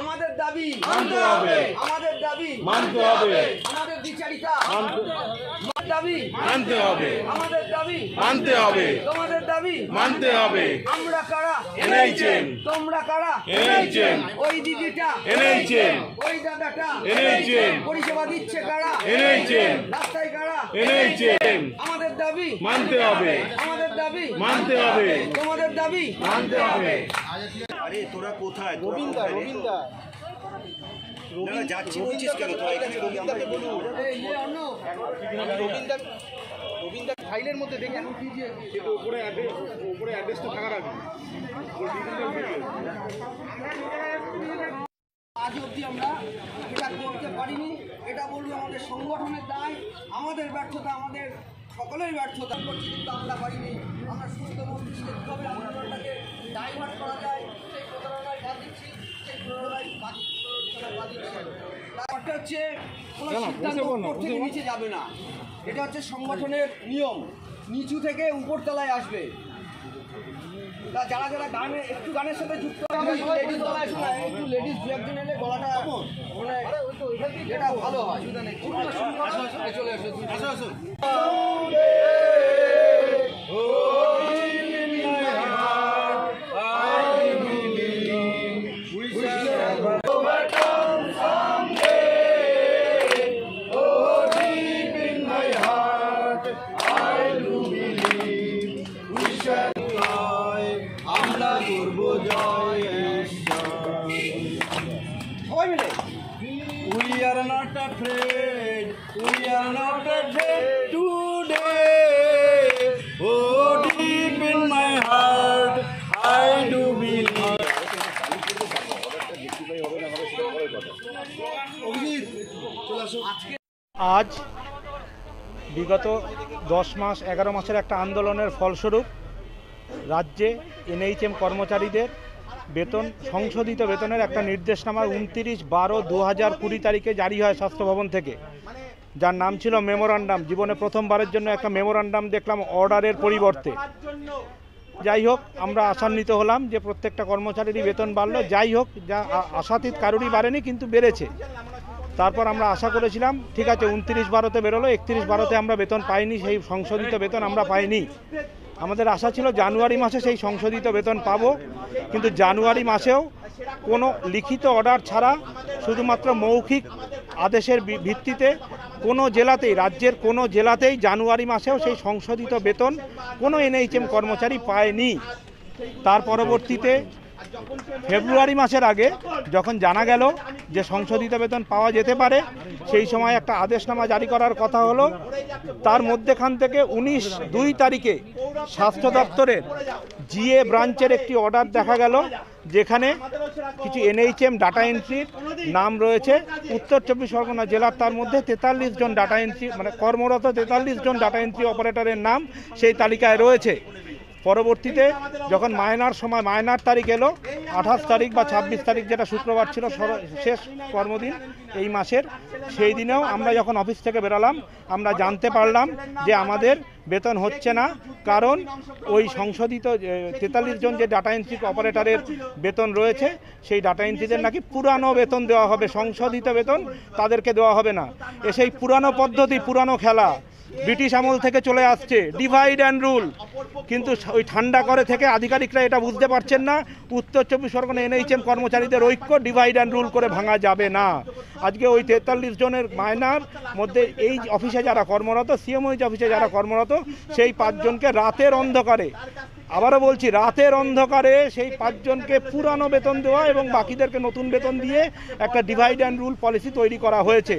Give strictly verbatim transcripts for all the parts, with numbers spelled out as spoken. আমাদের দাবি মানতে হবে, আমাদের দাবি মানতে হবে, আমাদের বিচারিতা মানতে দাবি মানতে হবে, আমাদের দাবি মানতে হবে, তোমাদের দাবি মানতে হবে। আমরা কারা? N H M. তোমরা কারা? N H M. ওই দিদিটা এন এইচ এম, ওই দাদাটা এন এইচ এম, পরিষেবা দিচ্ছে কারা? N H M. রাস্তায় কারা? N H M. আমাদের দাবি মানতে হবে, আমাদের দাবি মানতে হবে, তোমাদের দাবি মানতে হবে। अरे तोरा कोथा है गोविंदा गोविंदा गोविंदा जाची कोई चीज करो तो एक गोविंदा पे बोलो ये आनो गोविंदा गोविंदा फाइलेर মধ্যে দেখে আনো कीजिए এটা উপরে অ্যাড্রেস উপরে অ্যাড্রেস তো থাকা রাখবে আজ অবধি আমরা এটা করতে পারিনি। এটা বলবো আমাদের সংগঠনের দায়, আমাদের ব্যর্থতা, আমাদের সকলের ব্যর্থতা। কিন্তু আমরা পারিনি। আমরা সুস্থ মস্তিষ্কে কিভাবে আন্দোলনটাকে ডাইভার্ট করা যায় সেই প্রতারণায় বাদ দিচ্ছি, সেই প্রতারণায় বাদ দিচ্ছি। ব্যাপারটা হচ্ছে কোনো সিদ্ধান্ত উপর থেকে নিচে যাবে না, এটা হচ্ছে সংগঠনের নিয়ম, নিচু থেকে উপর তলায় আসবে। যারা যারা গানে একটু গানের সাথে যুক্ত হবে লেডিস তলায় শোনায়, একটু লেডিস দু একজন এলে গলাটা মানে এটা ভালো হয়। চলে আসো। We are not afraid, we are not afraid today. Oh, deep in my heart, I do believe. আজ বিগত দশ মাস এগারো মাসের একটা আন্দোলনের ফলস্বরূপ রাজ্যে এন এইচ এম কর্মচারীদের বেতন সংশোধিত বেতনের একটা নির্দেশনামা উনত্রিশ বারো দু হাজার কুড়ি তারিখে জারি হয় স্বাস্থ্য ভবন থেকে, যার নাম ছিল মেমোরান্ডাম। জীবনে প্রথমবারের জন্য একটা মেমোরান্ডাম দেখলাম অর্ডারের পরিবর্তে। যাই হোক, আমরা আশান্বিত হলাম যে প্রত্যেকটা কর্মচারীরই বেতন বাড়লো। যাই হোক, যা আশাতীত কারোরই বাড়েনি, কিন্তু বেড়েছে। তারপর আমরা আশা করেছিলাম ঠিক আছে উনত্রিশ বারোতে বেরোলো, একত্রিশ বারোতে আমরা বেতন পাইনি, সেই সংশোধিত বেতন আমরা পাইনি। আমাদের আশা ছিল জানুয়ারি মাসে সেই সংশোধিত বেতন পাব, কিন্তু জানুয়ারি মাসেও কোনো লিখিত অর্ডার ছাড়া শুধুমাত্র মৌখিক আদেশের ভিত্তিতে কোনো জেলাতেই, রাজ্যের কোনো জেলাতেই জানুয়ারি মাসেও সেই সংশোধিত বেতন কোনো এন এইচ এম কর্মচারী পায়নি। তার পরবর্তীতে ফেব্রুয়ারি মাসের আগে যখন জানা গেল যে সংশোধিত বেতন পাওয়া যেতে পারে, সেই সময় একটা আদেশনামা জারি করার কথা হলো। তার মধ্যেখান থেকে উনিশ দুই তারিখে স্বাস্থ্য দপ্তরের জিএ ব্রাঞ্চের একটি অর্ডার দেখা গেল, যেখানে কিছু এন এইচ এম ডাটা এন্ট্রির নাম রয়েছে। উত্তর চব্বিশ পরগনা জেলার তার মধ্যে তেতাল্লিশ জন ডাটা এন্ট্রি মানে কর্মরত তেতাল্লিশ জন ডাটা এন্ট্রি অপারেটরের নাম সেই তালিকায় রয়েছে। পরবর্তীতে যখন মায়নার সময় মায়নার তারিখ এলো, আঠাশ তারিখ বা ছাব্বিশ তারিখ যেটা শুক্রবার ছিল শেষ কর্মদিন এই মাসের, সেই দিনেও আমরা যখন অফিস থেকে বেরোলাম আমরা জানতে পারলাম যে আমাদের বেতন হচ্ছে না, কারণ ওই সংশোধিত তেতাল্লিশ জন যে ডাটা এন্ট্রি অপারেটরের বেতন রয়েছে সেই ডাটা এন্ট্রিদের নাকি পুরানো বেতন দেওয়া হবে, সংশোধিত বেতন তাদেরকে দেওয়া হবে না। এ সেই পুরানো পদ্ধতি, পুরানো খেলা, ব্রিটিশ আমল থেকে চলে আসছে, ডিভাইড অ্যান্ড রুল। কিন্তু ওই ঠান্ডা করে থেকে আধিকারিকরা এটা বুঝতে পারছেন না, উত্তর চব্বিশ পরগনা এন এইচ এম কর্মচারীদের ঐক্য ডিভাইড অ্যান্ড রুল করে ভাঙা যাবে না। আজকে ওই তেতাল্লিশ জনের মায়নার মধ্যে এই অফিসে যারা কর্মরত, সি এম ও অফিসে যারা কর্মরত, সেই পাঁচজনকে রাতের অন্ধকারে, আবারও বলছি রাতের অন্ধকারে, সেই পাঁচজনকে পুরানো বেতন দেওয়া এবং বাকিদেরকে নতুন বেতন দিয়ে একটা ডিভাইড অ্যান্ড রুল পলিসি তৈরি করা হয়েছে।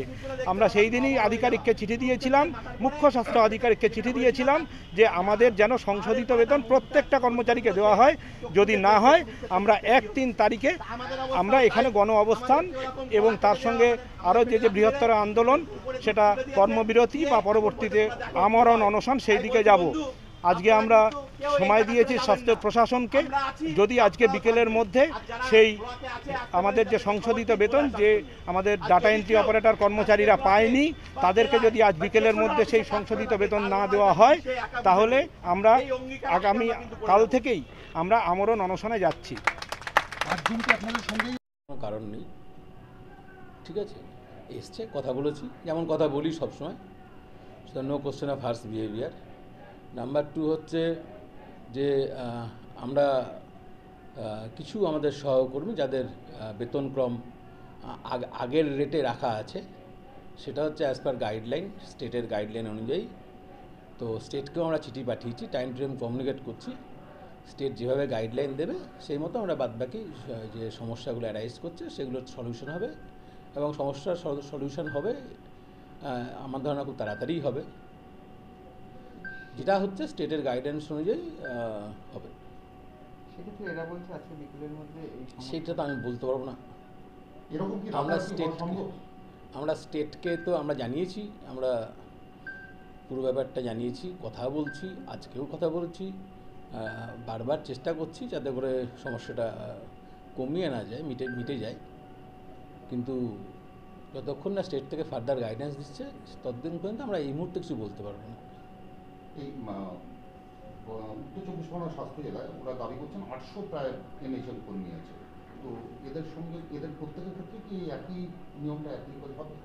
আমরা সেই দিনই আধিকারিককে চিঠি দিয়েছিলাম, মুখ্য স্বাস্থ্য আধিকারিককে চিঠি দিয়েছিলাম যে আমাদের যেন সংশোধিত বেতন প্রত্যেকটা কর্মচারীকে দেওয়া হয়। যদি না হয় আমরা এক তিন তারিখে আমরা এখানে গণ অবস্থান এবং তার সঙ্গে আরও যে যে বৃহত্তর আন্দোলন, সেটা কর্মবিরতি বা পরবর্তীতে আমরণ অনশন, সেই দিকে যাব। আজকে আমরা সময় দিয়েছি স্বাস্থ্য প্রশাসনকে, যদি আজকে বিকেলের মধ্যে সেই আমাদের যে সংশোধিত বেতন যে আমাদের ডাটা এন্ট্রি অপারেটর কর্মচারীরা পায়নি, তাদেরকে যদি আজ বিকেলের মধ্যে সেই সংশোধিত বেতন না দেওয়া হয়, তাহলে আমরা আগামী কাল থেকেই আমরা আমরণ অনশনে যাচ্ছি। একদম কি আপনাদের সঙ্গে কোনো কারণ নেই, ঠিক আছে। এসছে কথা বলেছি, যেমন কথা বলি সবসময়, সেটা no question of harsh behaviour. Number two হচ্ছে যে আমরা কিছু আমাদের সহকর্মী যাদের বেতনক্রম আগের রেটে রাখা আছে, সেটা হচ্ছে অ্যাজ পার গাইডলাইন, স্টেটের গাইডলাইন অনুযায়ী। তো স্টেটকেও আমরা চিঠি পাঠিয়েছি, টাইম টু টাইম কমিউনিকেট করছি। স্টেট যেভাবে গাইডলাইন দেবে সেই মতো আমরা বাদবাকি যে সমস্যাগুলো অ্যারাইজ করছে সেগুলোর সলিউশন হবে, এবং সমস্যার সলিউশন হবে আমার ধারণা খুব তাড়াতাড়িই হবে, যেটা হচ্ছে স্টেটের গাইডেন্স অনুযায়ী হবে। সেটা তো আমি বলতে পারবো না। আমরা স্টেট আমরা স্টেটকে তো আমরা জানিয়েছি, আমরা পুরো ব্যাপারটা জানিয়েছি, কথা বলছি, আজকেও কথা বলছি, বারবার চেষ্টা করছি যাতে করে সমস্যাটা কমিয়ে না যায়, মিটে মিটে যায়। কিন্তু যতক্ষণ না স্টেট থেকে ফার্দার গাইডেন্স দিচ্ছে ততদিন পর্যন্ত আমরা এই মুহূর্তে কিছু বলতে পারবো না। এই উত্তর চব্বিশ পরগনা স্বাস্থ্য জেলায় ওরা দাবি করছেন আটশো প্রায় এন এইচ এম কর্মী আছে, তো এদের সঙ্গে এদের প্রত্যেকের ক্ষেত্রে কি একই নিয়মটা অ্যাপ্লাই করতে হবে?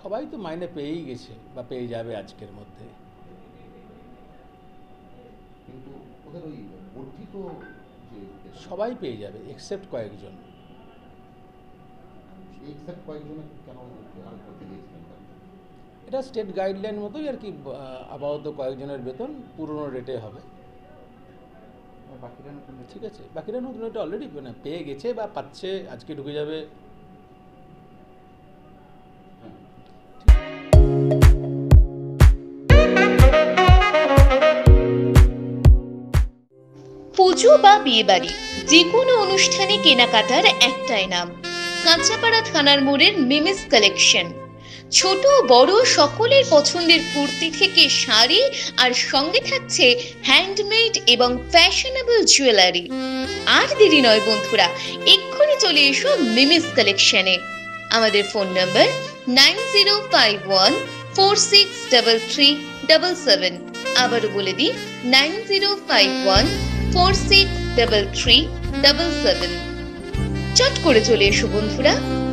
সবাই তো মাইনে পেয়েই গেছে বা পেয়ে যাবে আজকের মধ্যে, কিন্তু ওদের ওই বর্ধিত যে সবাই পেয়ে যাবে এক্সেপ্ট কয়েকজন। এক্সেপ্ট কয়েকজনের কেন করতে গিয়েছিলেন? এটা স্টেট গাইডলাইন মতোই আর কি, আপাতত কয়েকজনের বেতন পুরনো রেটে হবে, ঠিক আছে। বাকিরা নতুন রেটে অলরেডি মানে পেয়ে গেছে বা পাচ্ছে, আজকে ঢুকে যাবে। পুজো বা বিয়ে বাড়ি, যে কোনো অনুষ্ঠানে কেনাকাটার একটাই নাম কাঁচাপাড়া থানার মোড়ের মিমিস কালেকশন। ছোট বড় সকলের পছন্দের কুর্তি থেকে শাড়ি, আর সঙ্গে থাকছে হ্যান্ডমেড এবং ফ্যাশনেবল জুয়েলারি। আর দেরি নয় বন্ধুরা, এক্ষুনি চলে এসো মিমিস কালেকশনে। আমাদের phone number nine zero five one four six double three double seven. আবারও বলে দিই nine zero five one four six double three double seven. চট করে চলে এসো বন্ধুরা।